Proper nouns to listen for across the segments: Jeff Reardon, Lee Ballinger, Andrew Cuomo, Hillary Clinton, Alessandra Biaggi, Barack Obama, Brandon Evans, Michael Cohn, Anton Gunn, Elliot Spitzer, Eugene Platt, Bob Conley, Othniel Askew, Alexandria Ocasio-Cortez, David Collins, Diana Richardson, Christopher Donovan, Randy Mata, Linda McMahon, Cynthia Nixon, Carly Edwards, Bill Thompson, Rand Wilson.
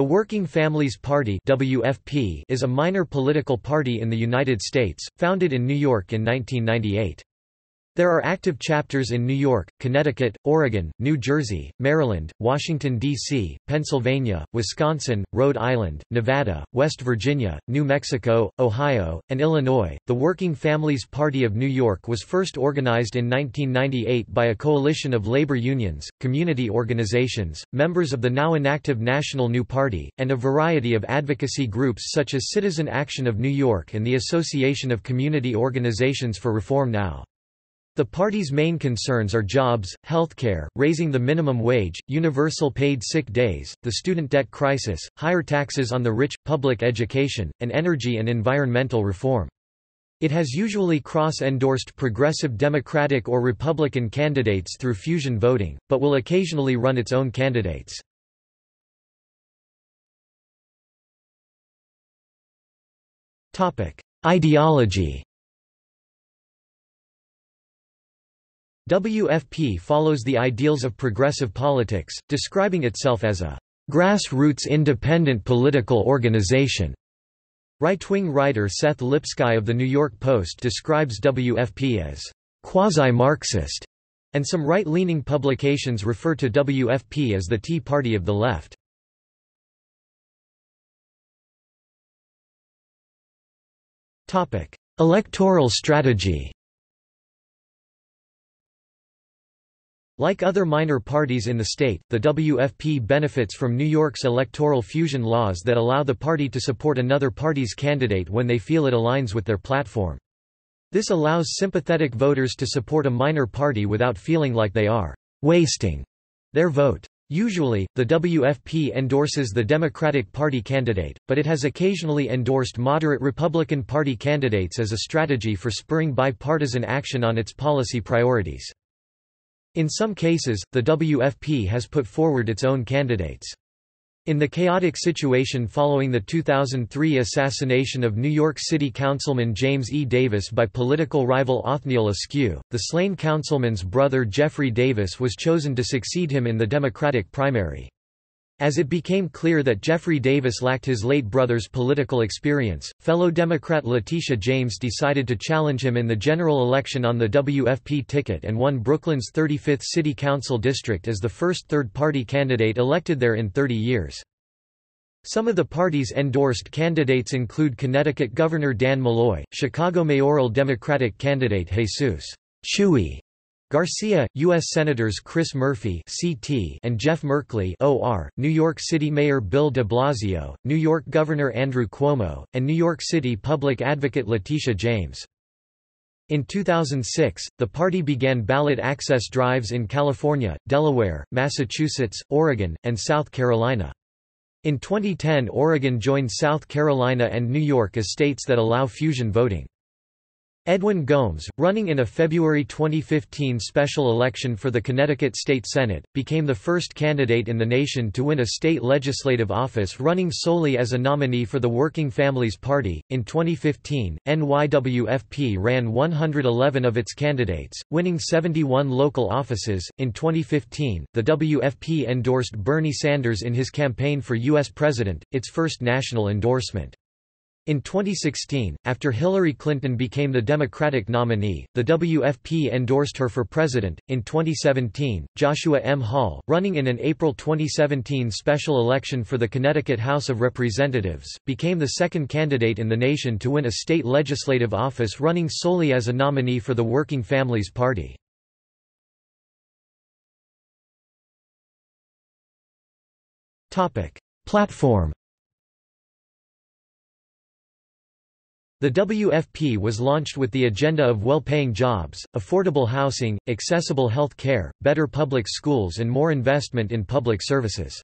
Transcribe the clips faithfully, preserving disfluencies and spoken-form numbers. The Working Families Party (W F P) is a minor political party in the United States, founded in New York in nineteen ninety-eight. There are active chapters in New York, Connecticut, Oregon, New Jersey, Maryland, Washington, D C, Pennsylvania, Wisconsin, Rhode Island, Nevada, West Virginia, New Mexico, Ohio, and Illinois. The Working Families Party of New York was first organized in nineteen ninety-eight by a coalition of labor unions, community organizations, members of the now inactive National New Party, and a variety of advocacy groups such as Citizen Action of New York and the Association of Community Organizations for Reform Now. The party's main concerns are jobs, healthcare, raising the minimum wage, universal paid sick days, the student debt crisis, higher taxes on the rich, public education, and energy and environmental reform. It has usually cross-endorsed progressive Democratic or Republican candidates through fusion voting, but will occasionally run its own candidates. Topic: Ideology. W F P follows the ideals of progressive politics, describing itself as a grassroots independent political organization. Right-wing writer Seth Lipsky of The New York Post describes W F P as quasi-Marxist, and some right-leaning publications refer to W F P as the Tea Party of the left. Electoral strategy. Like other minor parties in the state, the W F P benefits from New York's electoral fusion laws that allow the party to support another party's candidate when they feel it aligns with their platform. This allows sympathetic voters to support a minor party without feeling like they are wasting their vote. Usually, the W F P endorses the Democratic Party candidate, but it has occasionally endorsed moderate Republican Party candidates as a strategy for spurring bipartisan action on its policy priorities. In some cases, the W F P has put forward its own candidates. In the chaotic situation following the two thousand three assassination of New York City Councilman James E. Davis by political rival Othniel Askew, the slain councilman's brother Jeffrey Davis was chosen to succeed him in the Democratic primary. As it became clear that Jeffrey Davis lacked his late brother's political experience, fellow Democrat Letitia James decided to challenge him in the general election on the W F P ticket and won Brooklyn's thirty-fifth City Council District as the first third-party candidate elected there in thirty years. Some of the party's endorsed candidates include Connecticut Governor Dan Malloy, Chicago mayoral Democratic candidate Jesus "Chewy" Garcia, U S Senators Chris Murphy (C T) and Jeff Merkley (O R), New York City Mayor Bill de Blasio, New York Governor Andrew Cuomo, and New York City Public Advocate Letitia James. In two thousand six, the party began ballot access drives in California, Delaware, Massachusetts, Oregon, and South Carolina. In twenty ten, Oregon joined South Carolina and New York as states that allow fusion voting. Edwin Gomes, running in a February twenty fifteen special election for the Connecticut State Senate, became the first candidate in the nation to win a state legislative office running solely as a nominee for the Working Families Party. In twenty fifteen, N Y W F P ran one hundred eleven of its candidates, winning seventy-one local offices. In twenty fifteen, the W F P endorsed Bernie Sanders in his campaign for U S President, its first national endorsement. In twenty sixteen, after Hillary Clinton became the Democratic nominee, the W F P endorsed her for president. In twenty seventeen, Joshua M. Hall, running in an April twenty seventeen special election for the Connecticut House of Representatives, became the second candidate in the nation to win a state legislative office running solely as a nominee for the Working Families Party. Topic: Platform. The W F P was launched with the agenda of well-paying jobs, affordable housing, accessible health care, better public schools and more investment in public services.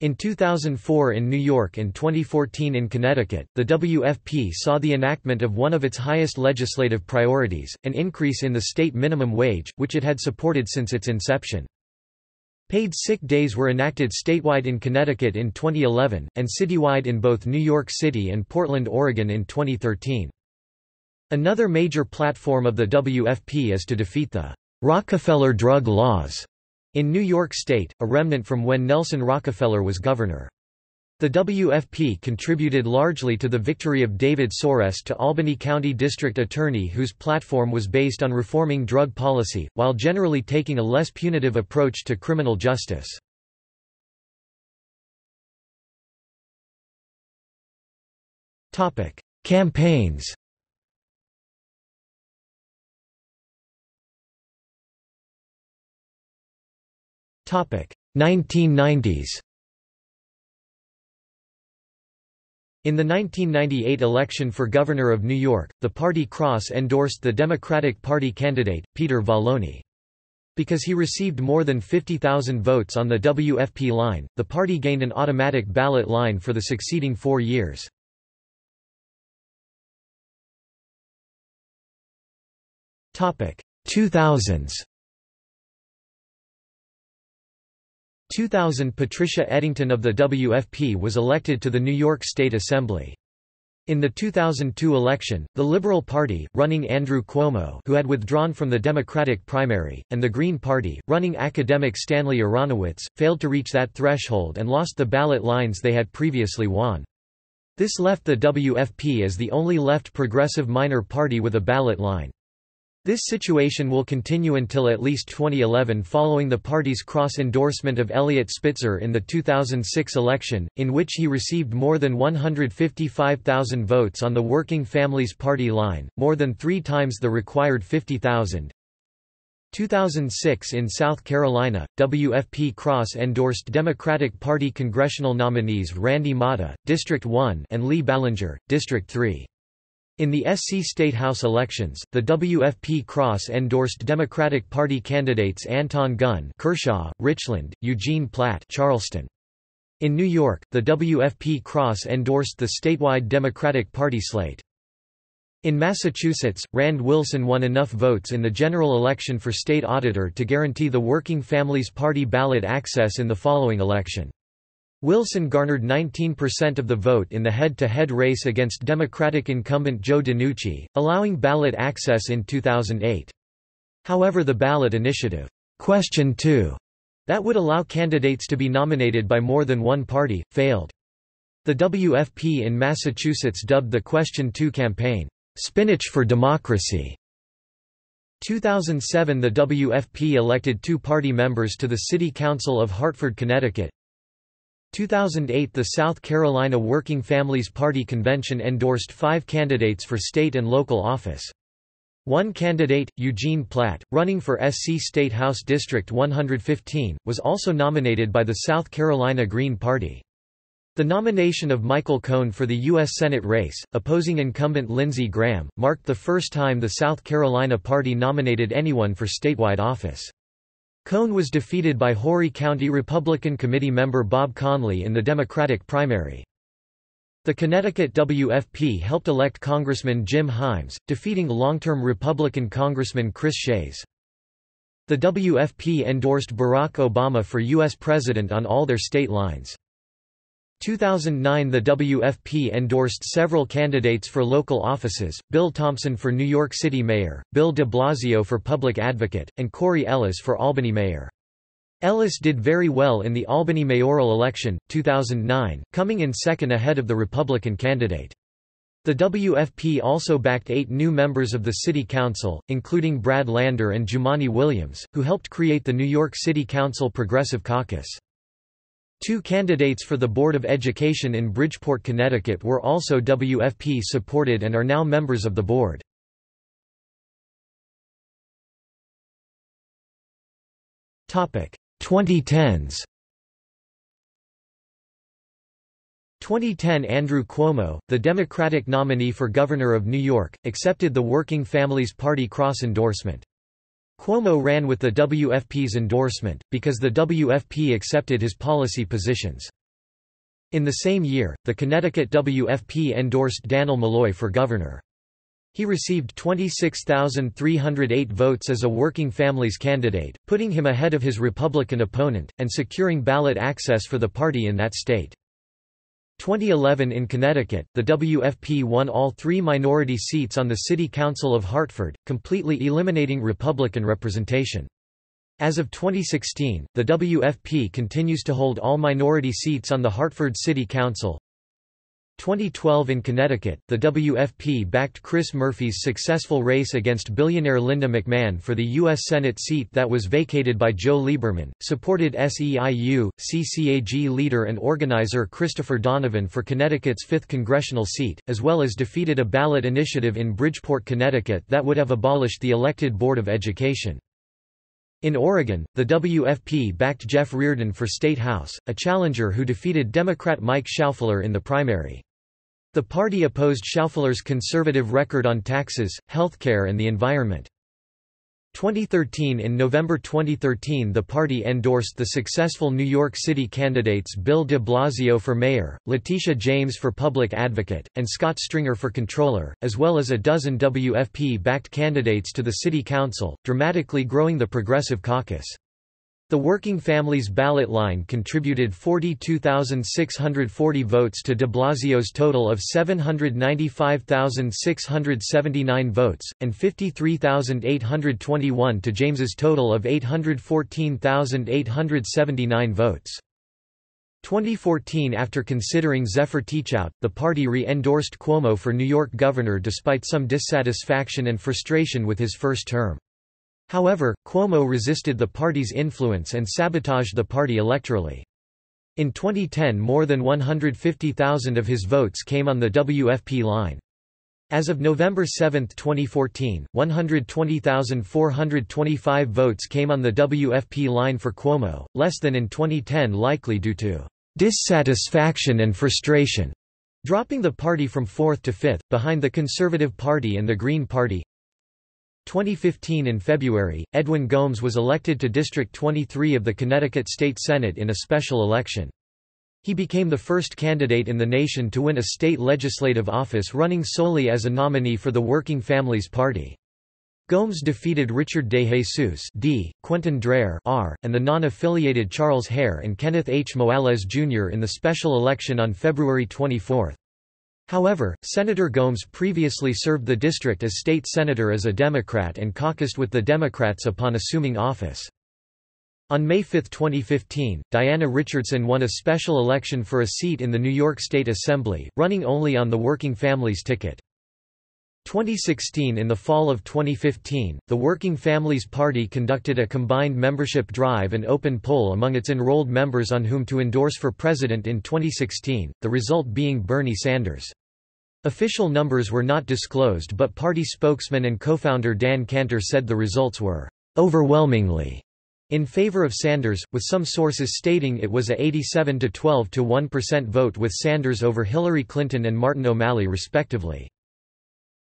In two thousand four in New York and twenty fourteen in Connecticut, the W F P saw the enactment of one of its highest legislative priorities, an increase in the state minimum wage, which it had supported since its inception. Paid sick days were enacted statewide in Connecticut in twenty eleven, and citywide in both New York City and Portland, Oregon in twenty thirteen. Another major platform of the W F P is to defeat the Rockefeller Drug Laws in New York State, a remnant from when Nelson Rockefeller was governor. The W F P contributed largely to the victory of David Soares to Albany County District Attorney, whose platform was based on reforming drug policy, while generally taking a less punitive approach to criminal justice. Campaigns nineteen nineties. In the nineteen ninety-eight election for governor of New York, the party cross-endorsed the Democratic Party candidate, Peter Vallone. Because he received more than fifty thousand votes on the W F P line, the party gained an automatic ballot line for the succeeding four years. two thousands. two thousand Patricia Eddington of the W F P was elected to the New York State Assembly. In the two thousand two election, the Liberal Party, running Andrew Cuomo, who had withdrawn from the Democratic primary, and the Green Party, running academic Stanley Aronowitz, failed to reach that threshold and lost the ballot lines they had previously won. This left the W F P as the only left progressive minor party with a ballot line. This situation will continue until at least twenty eleven following the party's cross-endorsement of Elliot Spitzer in the two thousand six election, in which he received more than one hundred fifty-five thousand votes on the Working Families Party line, more than three times the required fifty thousand. two thousand six in South Carolina, W F P cross-endorsed Democratic Party congressional nominees Randy Mata, District one, and Lee Ballinger, District three. In the S C Statehouse elections, the W F P cross-endorsed Democratic Party candidates Anton Gunn, Kershaw, Richland; Eugene Platt, Charleston. In New York, the W F P cross-endorsed the statewide Democratic Party slate. In Massachusetts, Rand Wilson won enough votes in the general election for state auditor to guarantee the Working Families Party ballot access in the following election. Wilson garnered nineteen percent of the vote in the head-to-head race against Democratic incumbent Joe DiNucci, allowing ballot access in two thousand eight. However, the ballot initiative, Question two, that would allow candidates to be nominated by more than one party, failed. The W F P in Massachusetts dubbed the Question two campaign, "Spinach for Democracy." two thousand seven The W F P elected two party members to the City Council of Hartford, Connecticut. two thousand eight The South Carolina Working Families Party convention endorsed five candidates for state and local office. One candidate, Eugene Platt, running for S C State House District one hundred fifteen, was also nominated by the South Carolina Green Party. The nomination of Michael Cohn for the U S Senate race, opposing incumbent Lindsey Graham, marked the first time the South Carolina Party nominated anyone for statewide office. Cohn was defeated by Horry County Republican Committee member Bob Conley in the Democratic primary. The Connecticut W F P helped elect Congressman Jim Himes, defeating long-term Republican Congressman Chris Shays. The W F P endorsed Barack Obama for U S President on all their state lines. two thousand nine The W F P endorsed several candidates for local offices, Bill Thompson for New York City Mayor, Bill de Blasio for Public Advocate, and Corey Ellis for Albany Mayor. Ellis did very well in the Albany mayoral election, two thousand nine, coming in second ahead of the Republican candidate. The W F P also backed eight new members of the City Council, including Brad Lander and Jumani Williams, who helped create the New York City Council Progressive Caucus. Two candidates for the Board of Education in Bridgeport, Connecticut were also W F P-supported and are now members of the board. twenty tens. twenty ten Andrew Cuomo, the Democratic nominee for governor of New York, accepted the Working Families Party cross-endorsement. Cuomo ran with the W F P's endorsement, because the W F P accepted his policy positions. In the same year, the Connecticut W F P endorsed Dan Malloy for governor. He received twenty-six thousand three hundred eight votes as a Working Families candidate, putting him ahead of his Republican opponent, and securing ballot access for the party in that state. twenty eleven In Connecticut, the W F P won all three minority seats on the City Council of Hartford, completely eliminating Republican representation. As of twenty sixteen, the W F P continues to hold all minority seats on the Hartford City Council. twenty twelve in Connecticut, the W F P backed Chris Murphy's successful race against billionaire Linda McMahon for the U S Senate seat that was vacated by Joe Lieberman, supported S E I U, C C A G leader and organizer Christopher Donovan for Connecticut's fifth congressional seat, as well as defeated a ballot initiative in Bridgeport, Connecticut that would have abolished the elected Board of Education. In Oregon, the W F P backed Jeff Reardon for State House, a challenger who defeated Democrat Mike Schauffler in the primary. The party opposed Schauffler's conservative record on taxes, healthcare and the environment. twenty thirteen In November twenty thirteen the party endorsed the successful New York City candidates Bill de Blasio for mayor, Letitia James for public advocate, and Scott Stringer for controller, as well as a dozen W F P-backed candidates to the city council, dramatically growing the Progressive Caucus. The Working Families ballot line contributed forty-two thousand six hundred forty votes to de Blasio's total of seven hundred ninety-five thousand six hundred seventy-nine votes, and fifty-three thousand eight hundred twenty-one to James's total of eight hundred fourteen thousand eight hundred seventy-nine votes. twenty fourteen After considering Zephyr Teachout, the party re-endorsed Cuomo for New York governor despite some dissatisfaction and frustration with his first term. However, Cuomo resisted the party's influence and sabotaged the party electorally. In twenty ten more than one hundred fifty thousand of his votes came on the W F P line. As of November seventh twenty fourteen, one hundred twenty thousand four hundred twenty-five votes came on the W F P line for Cuomo, less than in twenty ten likely due to dissatisfaction and frustration, dropping the party from fourth to fifth, behind the Conservative Party and the Green Party. twenty fifteen In February, Edwin Gomes was elected to District twenty-three of the Connecticut State Senate in a special election. He became the first candidate in the nation to win a state legislative office running solely as a nominee for the Working Families Party. Gomes defeated Richard DeJesus D, Quentin Dreher R, and the non-affiliated Charles Hare and Kenneth H. Moales Junior in the special election on February twenty-fourth. However, Senator Gomes previously served the district as state senator as a Democrat and caucused with the Democrats upon assuming office. On May fifth twenty fifteen, Diana Richardson won a special election for a seat in the New York State Assembly, running only on the Working Families ticket. twenty sixteen In the fall of twenty fifteen, the Working Families Party conducted a combined membership drive and open poll among its enrolled members on whom to endorse for president in twenty sixteen, the result being Bernie Sanders. Official numbers were not disclosed, but party spokesman and co-founder Dan Cantor said the results were overwhelmingly in favor of Sanders, with some sources stating it was a eighty-seven to twelve to one percent vote with Sanders over Hillary Clinton and Martin O'Malley respectively.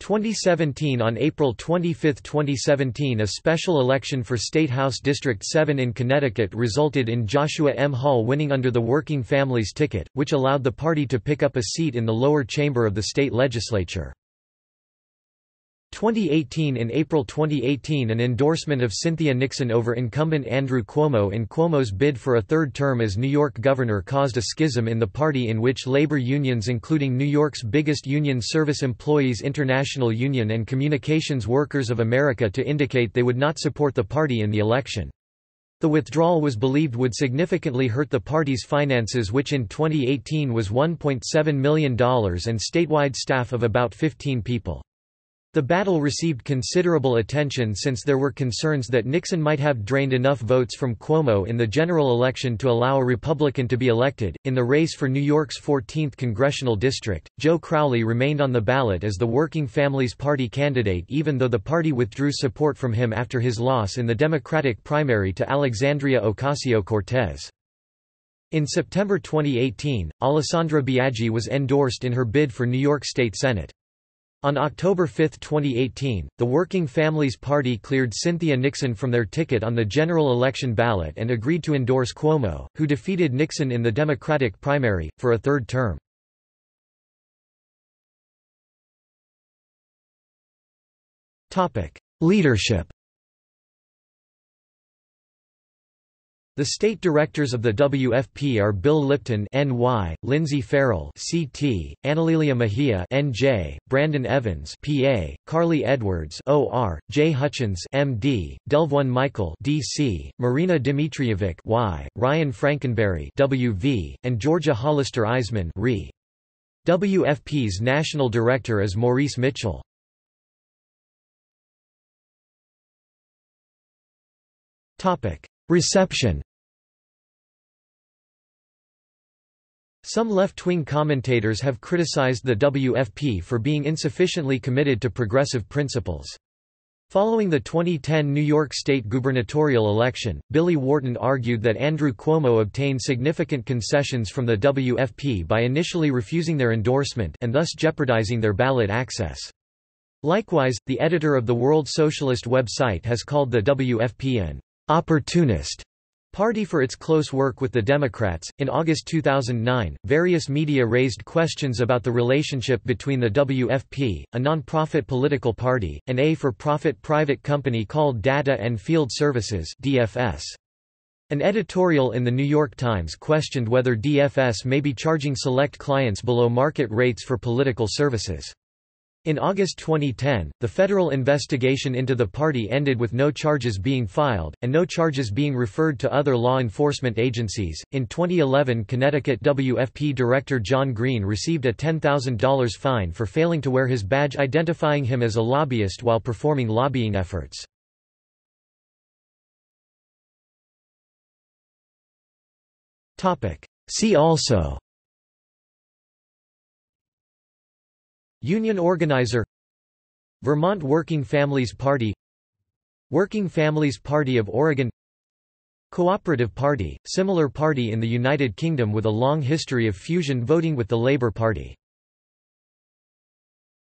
twenty seventeen On April twenty-fifth twenty seventeen a special election for State House District seven in Connecticut resulted in Joshua M. Hall winning under the Working Families ticket, which allowed the party to pick up a seat in the lower chamber of the state legislature. twenty eighteen In April twenty eighteen an endorsement of Cynthia Nixon over incumbent Andrew Cuomo in Cuomo's bid for a third term as New York governor caused a schism in the party in which labor unions including New York's biggest union Service Employees International Union and Communications Workers of America to indicate they would not support the party in the election. The withdrawal was believed would significantly hurt the party's finances, which in twenty eighteen was one point seven million dollars and statewide staff of about fifteen people. The battle received considerable attention since there were concerns that Nixon might have drained enough votes from Cuomo in the general election to allow a Republican to be elected. In the race for New York's fourteenth congressional district, Joe Crowley remained on the ballot as the Working Families Party candidate, even though the party withdrew support from him after his loss in the Democratic primary to Alexandria Ocasio-Cortez. In September twenty eighteen, Alessandra Biaggi was endorsed in her bid for New York State Senate. On October fifth twenty eighteen, the Working Families Party cleared Cynthia Nixon from their ticket on the general election ballot and agreed to endorse Cuomo, who defeated Nixon in the Democratic primary, for a third term. Leadership The state directors of the W F P are Bill Lipton N Y, Lindsay Farrell C T, Analelia Mejia N J, Brandon Evans P A, Carly Edwards O R, Jay Hutchins M D, Delvon Michael D C, Marina Dmitrievic Y, Ryan Frankenberry W V, and Georgia Hollister Eisman R E. W F P's national director is Maurice Mitchell. Topic: Reception. Some left-wing commentators have criticized the W F P for being insufficiently committed to progressive principles. Following the twenty ten New York State gubernatorial election, Billy Wharton argued that Andrew Cuomo obtained significant concessions from the W F P by initially refusing their endorsement and thus jeopardizing their ballot access. Likewise, the editor of the World Socialist website has called the W F P an opportunist party for its close work with the Democrats. In August two thousand nine, various media raised questions about the relationship between the W F P, a non-profit political party, and a for-profit private company called Data and Field Services (D F S). An editorial in the New York Times questioned whether D F S may be charging select clients below market rates for political services. In August twenty ten, the federal investigation into the party ended with no charges being filed, and no charges being referred to other law enforcement agencies. In twenty eleven, Connecticut W F P director John Green received a ten thousand dollar fine for failing to wear his badge identifying him as a lobbyist while performing lobbying efforts. See also: Union organizer, Vermont Working Families Party, Working Families Party of Oregon, Cooperative Party, similar party in the United Kingdom with a long history of fusion voting with the Labour Party.